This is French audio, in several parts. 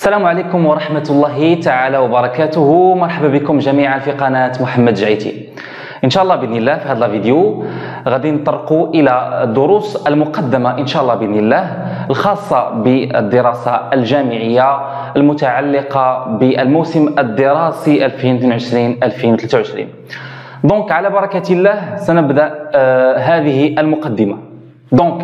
السلام عليكم ورحمة الله تعالى وبركاته. مرحبا بكم جميعا في قناة محمد جعيتي. إن شاء الله بإذن الله في هذا الفيديو غادي نطرقوا إلى دروس المقدمة إن شاء الله بإذن الله الخاصة بالدراسة الجامعية المتعلقة بالموسم الدراسي 2022-2023. دونك على بركة الله سنبدأ هذه المقدمة. دونك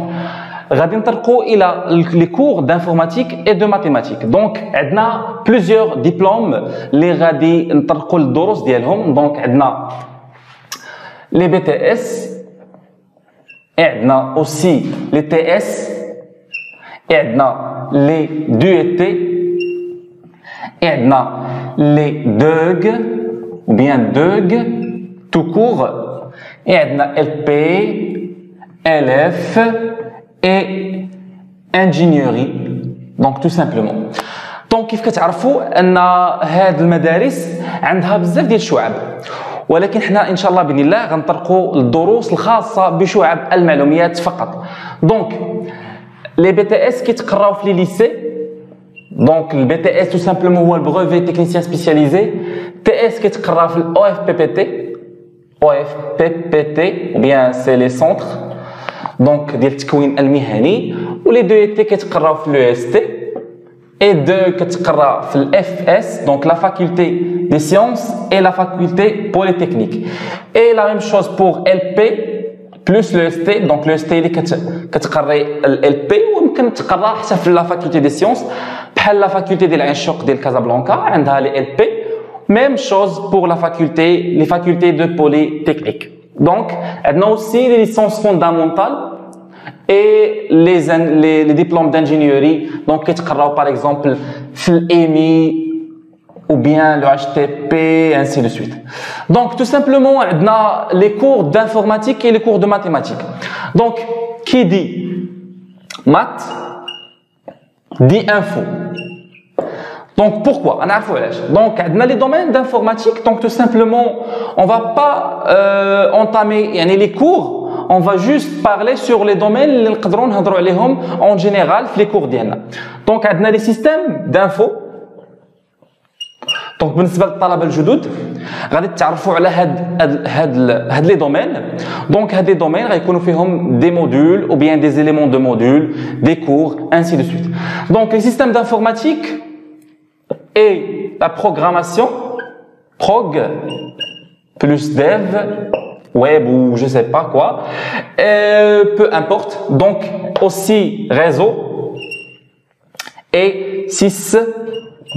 غادي نطرقوا الى لي كور دانفورماتيك اي دو ماتيماتيك. دونك عندنا بليزيور ديبلوم اللي غادي نطرقوا الدروس ديالهم. دونك عندنا لي بي تي اس، عندنا اوسي لي تي اس، عندنا لي دو تي، عندنا لي دوغ او بيان دوغ تو كور، عندنا ال بي ال اف et ingénierie. Donc tout simplement. Donc كيف كتعرفوا ان هاد المدارس عندها بزاف ديال الشعب، ولكن حنا ان شاء الله باذن الله غنطرقوا الدروس الخاصه بشعب المعلوميات فقط. دونك لي بي تي اس كيتقراو في لي ليسي. دونك البي تي اس تو سامبلومون هو البروفي تكنيسيان سبيسياليزي. تي اس كيتقرا في الاو اف بي بي تي. او اف بي بي تي او بيان سي لي سونتر دونك ديال التكوين المهني، ولي دو تي كتقراو في لو اس تي، اي دو كتقرا في الاف اس دونك لا فاكولتي دي سيونس اي لا فاكولتي بوليتكنيك. اي لا ميم شوز بور ال بي بلس لو اس تي. دونك لو اس تي اللي كتقري ال بي ويمكن تقرا حتى في لا فاكولتي دي سيونس بحال لا فاكولتي ديال العشق ديال كازابلانكا عندها لي ال بي. ميم شوز بور لا فاكولتي لي فاكولتي دو بوليتكنيك. دونك عندنا aussi les licences fondamentales et les diplômes d'ingénierie. Donc كيتقراو par exemple في الامي ou bien le HTP ainsi de suite. Donc tout simplement عندنا les cours d'informatique et les cours de mathématiques. Donc qui dit maths dit info. Donc pourquoi on a fait. Donc dans les domaines d'informatique, donc tout simplement on va pas entamer les cours, on va juste parler sur les domaines les قدرون نهضروا عليهم en général في les cours ديالنا. Donc عندنا les systèmes d'info. Donc بالنسبه للطلبه الجدد غادي تعرفوا على هاد لي دومين. دونك هاد لي دومين غيكونوا فيهم دي مودول ou bien des éléments de modules, des cours ainsi de suite. Donc les systèmes d'informatique et la programmation, prog plus dev, web ou je sais pas quoi, peu importe. Donc aussi réseau et 6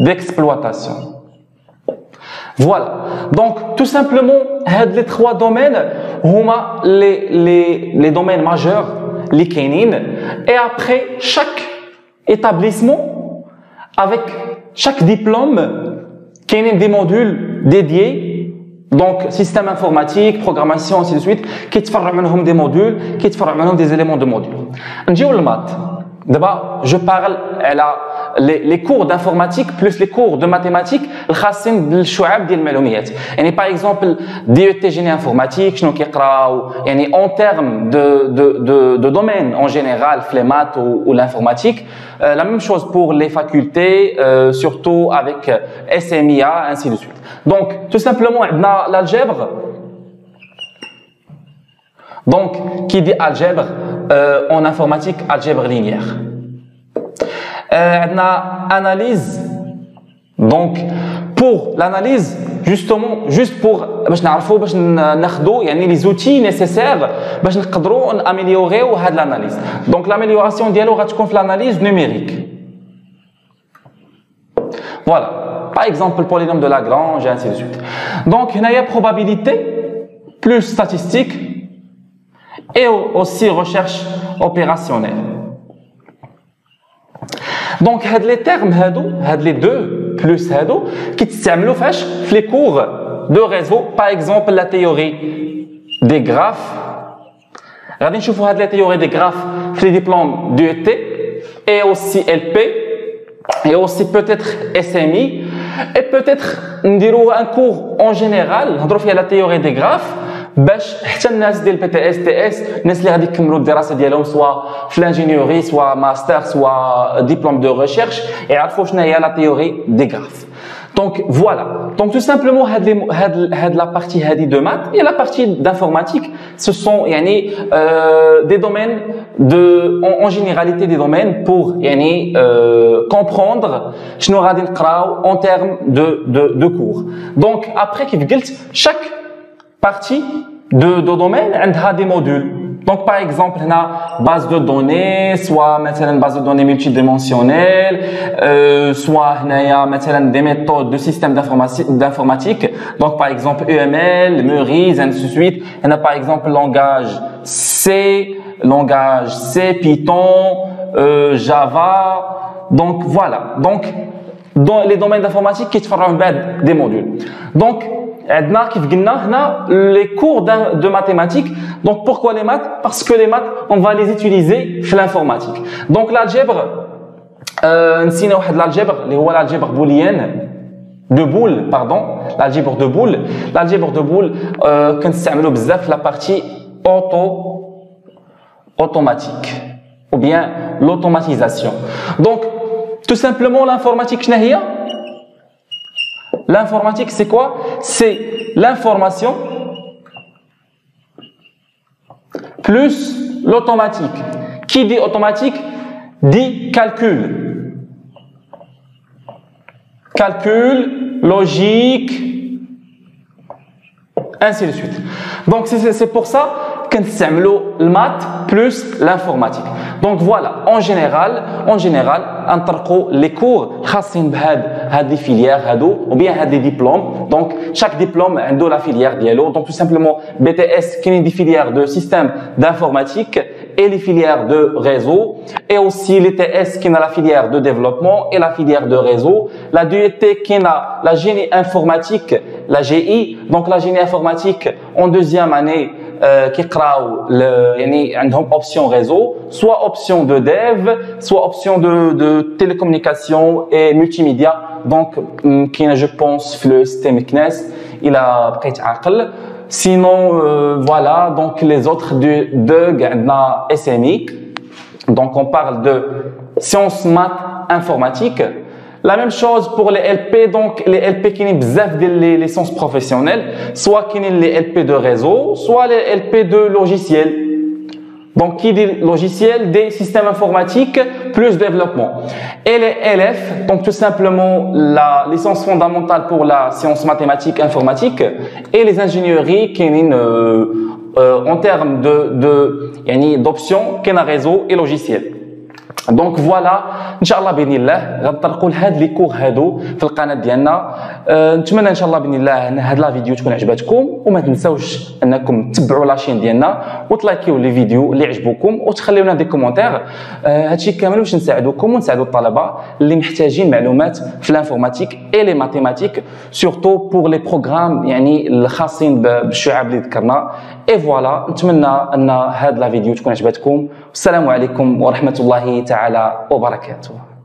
d'exploitation. Voilà. Donc tout simplement les trois domaines, les domaines majeurs, les kénines. Et après chaque établissement avec chaque diplôme contient des modules dédiés, donc système informatique, programmation, ainsi de suite, qui diffèrent des modules, qui diffèrent des éléments de modules. Nous le maths. D'abord, je parle les cours d'informatique plus les cours de mathématiques, les chassim des chouab des malomiyat. Et par exemple, DUT génie informatique, nous qui écrivons en termes de domaine en général, les maths ou l'informatique. La même chose pour les facultés, surtout avec SMIA, ainsi de suite. Donc, tout simplement, dans l'algèbre. Donc, qui dit algèbre en informatique, algèbre linéaire. On a analyse. Donc pour l'analyse justement juste pour باش نعرفوا باش ناخذوا les outils nécessaires باش نقدروا نامéliorer هاد l'analyse. Donc l'amélioration ديالو غتكون في l'analyse numérique. Voilà, par exemple le polynôme de Lagrange et ainsi de suite. Donc هنايا probabilité plus statistique et aussi recherche opérationnelle. Donc هاد les termes هادو هاد les deux plus هادو كيتستعملوا فاش في les cours de réseau. Par exemple la théorie des graphes غادي نشوفوا هاد la théorie des graphes في les diplômes DUT et aussi LP et aussi peut-être SMI et peut-être نديروا un cours en général نهضروا فيها la théorie des graphes باش حتى الناس ديال BTS TS الناس اللي غادي يكملوا الدراسه ديالهم سواء في لانجينيوري سواء ماستر سواء ديبلوم دو ريشيرش يعرفوا شنو هي لا تيوري دي غراف. Donc voilà, donc tout simplement la partie de maths et la partie d'informatique, ce sont des domaines de, en généralité des domaines pour comprendre ce qu'on a en termes de cours. Donc après, chaque partie de domaine a des modules. Donc par exemple, on a base de données, soit une base de données multidimensionnelle, soit des méthodes de système d'informatique. Donc par exemple UML, Merise, ainsi de suite. On a par exemple langage C, Python, Java. Donc voilà. Donc dans les domaines d'informatique qui se feront des modules. Donc les cours de mathématiques. Donc pourquoi les maths? Parce que les maths, on va les utiliser dans l'informatique. Donc l'algèbre, l'algèbre booléenne, de boule, pardon, l'algèbre de boule, qu'on s'amène la partie automatique, ou bien l'automatisation. Donc tout simplement l'informatique, l'informatique, c'est quoi? C'est l'information plus l'automatique. Qui dit automatique dit calcul. Calcul, logique, ainsi de suite. Donc c'est pour ça qu'on s'aime le maths plus l'informatique. Donc voilà, en général, les cours sont des filières ou bien des diplômes. Donc chaque diplôme a la filière dialo. Donc tout simplement, BTS qui est des filières de système d'informatique et les filières de réseau. Et aussi les TS qui est la filière de développement et la filière de réseau. La DUT qui est la génie informatique, la GI. Donc la génie informatique en deuxième année, qui ont option réseau, soit option de dev, soit option de télécommunication et multimédia. Donc, je pense que le système CNES, il a pris l'âge. Sinon, voilà, donc les autres du DEUG, la SMI. Donc, on parle de sciences, maths, informatique. La même chose pour les LP, donc les LP qui sont les sciences professionnelles, soit qui sont les LP de réseau, soit les LP de logiciel. Donc qui dit logiciel, des systèmes informatiques plus développement. Et les LF, donc tout simplement la licence fondamentale pour la science mathématique informatique et les ingénieries qui sont en termes d'options, qui sont réseau et logiciel. Donc voilà, Inch'Allah بإذن الله غنطرقوا لهاد لي كور هادو في القناه ديالنا. نتمنى Inch'Allah بإذن الله ان هاد لا فيديو تكون عجبتكم، وما تنساوش انكم تتبعوا لاشين ديالنا وتلايكيو لي فيديو اللي عجبوكم وتخليو لنا دي كومونتير. هادشي كامل باش نساعدوكم ونساعدوا الطلبه اللي محتاجين معلومات في الانفورماتيك اي لي ماتيماتيك سورتو بور لي بروغرام الخاصين بالشعب اللي ذكرنا. اي فوالا، نتمنى ان هاد لا فيديو تكون عجبتكم. والسلام عليكم ورحمه الله تعالى وبركاته.